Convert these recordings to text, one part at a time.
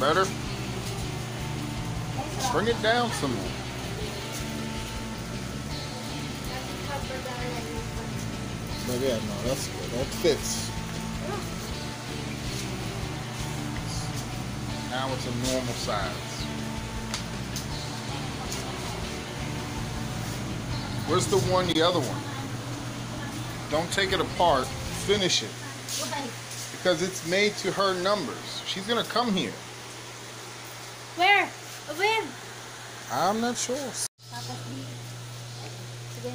Better. Bring it down some more. But yeah, no, that's good. That fits. Now it's a normal size. Where's the other one? Don't take it apart. Finish it. Why? Because it's made to her numbers. She's going to come here. Where? When? I'm not sure. Papa, sige.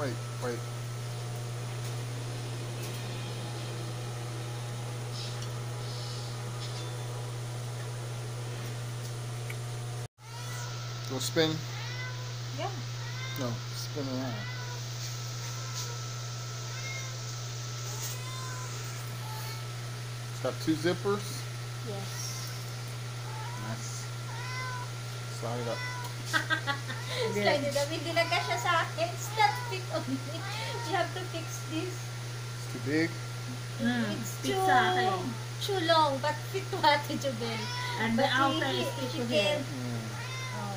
Wait, wait. Go spin? Yeah. No, spin around. It's got two zippers? Yes. Nice. Slide it up. Slide it up. Hindi na kasya sa akin. It's not fit on me. You have to fix this. It's too big? It's too long. But fit to Ate Jubel. And the outer is fit to him. Oh,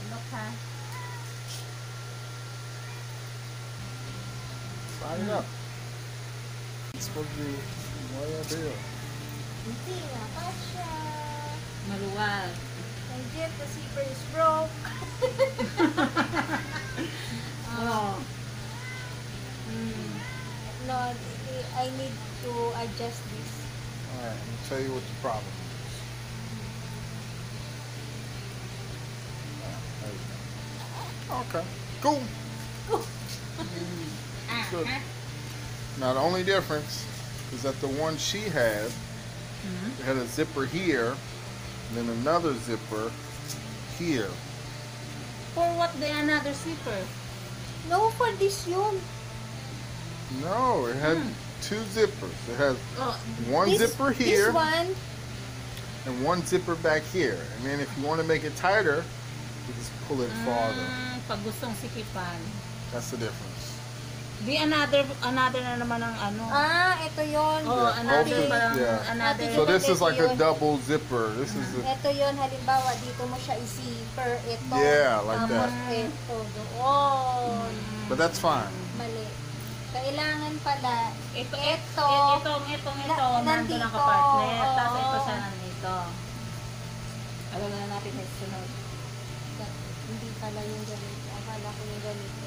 look ha. Slide it up. It's for you. Why are you? Hindi na kasya. Maluwag. And yet the zipper is broke. Oh. No, I need to adjust this. Alright, let me tell you what the problem is. There you go. Okay. Cool. Good. Now the only difference is that the one she had, it had a zipper here. And then another zipper here. For what? The another zipper? No, for this one. No, it had two zippers. It has one zipper here. This one. And one zipper back here. And then if you want to make it tighter, you just pull it farther. Pag gustong sikipan. That's the difference. Di another na naman ang ano. Ah, ito yon. Oh, another parang another. So this is like a double zipper. This is a... Ito yon, halimbawa dito mo siya i-zipper ito. Yeah, like that. Ito doon. But that's fine. Mali. Kailangan pala ito nandito na kapartner. Tapos ito sa nandito. Alam na natin na sunod. Hindi pala yung ganito. Akala ko yung ganito.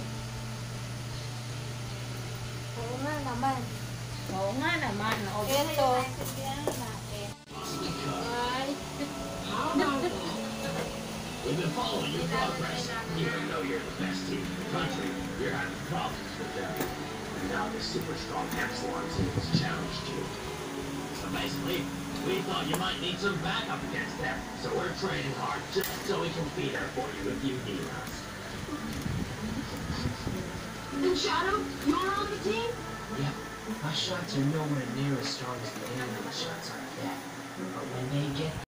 Oo nga naman. Oo nga naman. Ito. Ay. We've been following your progress. Even though you're the best team in the country, you're having problems with them. And now this super strong Epsilon team has challenged you. So basically, we thought you might need some backup against them. So we're training hard just so we can be there for you if you need us. And Shadow, you're on the team? Yeah, my shots are nowhere near as strong as the enemy shots I get. But when they get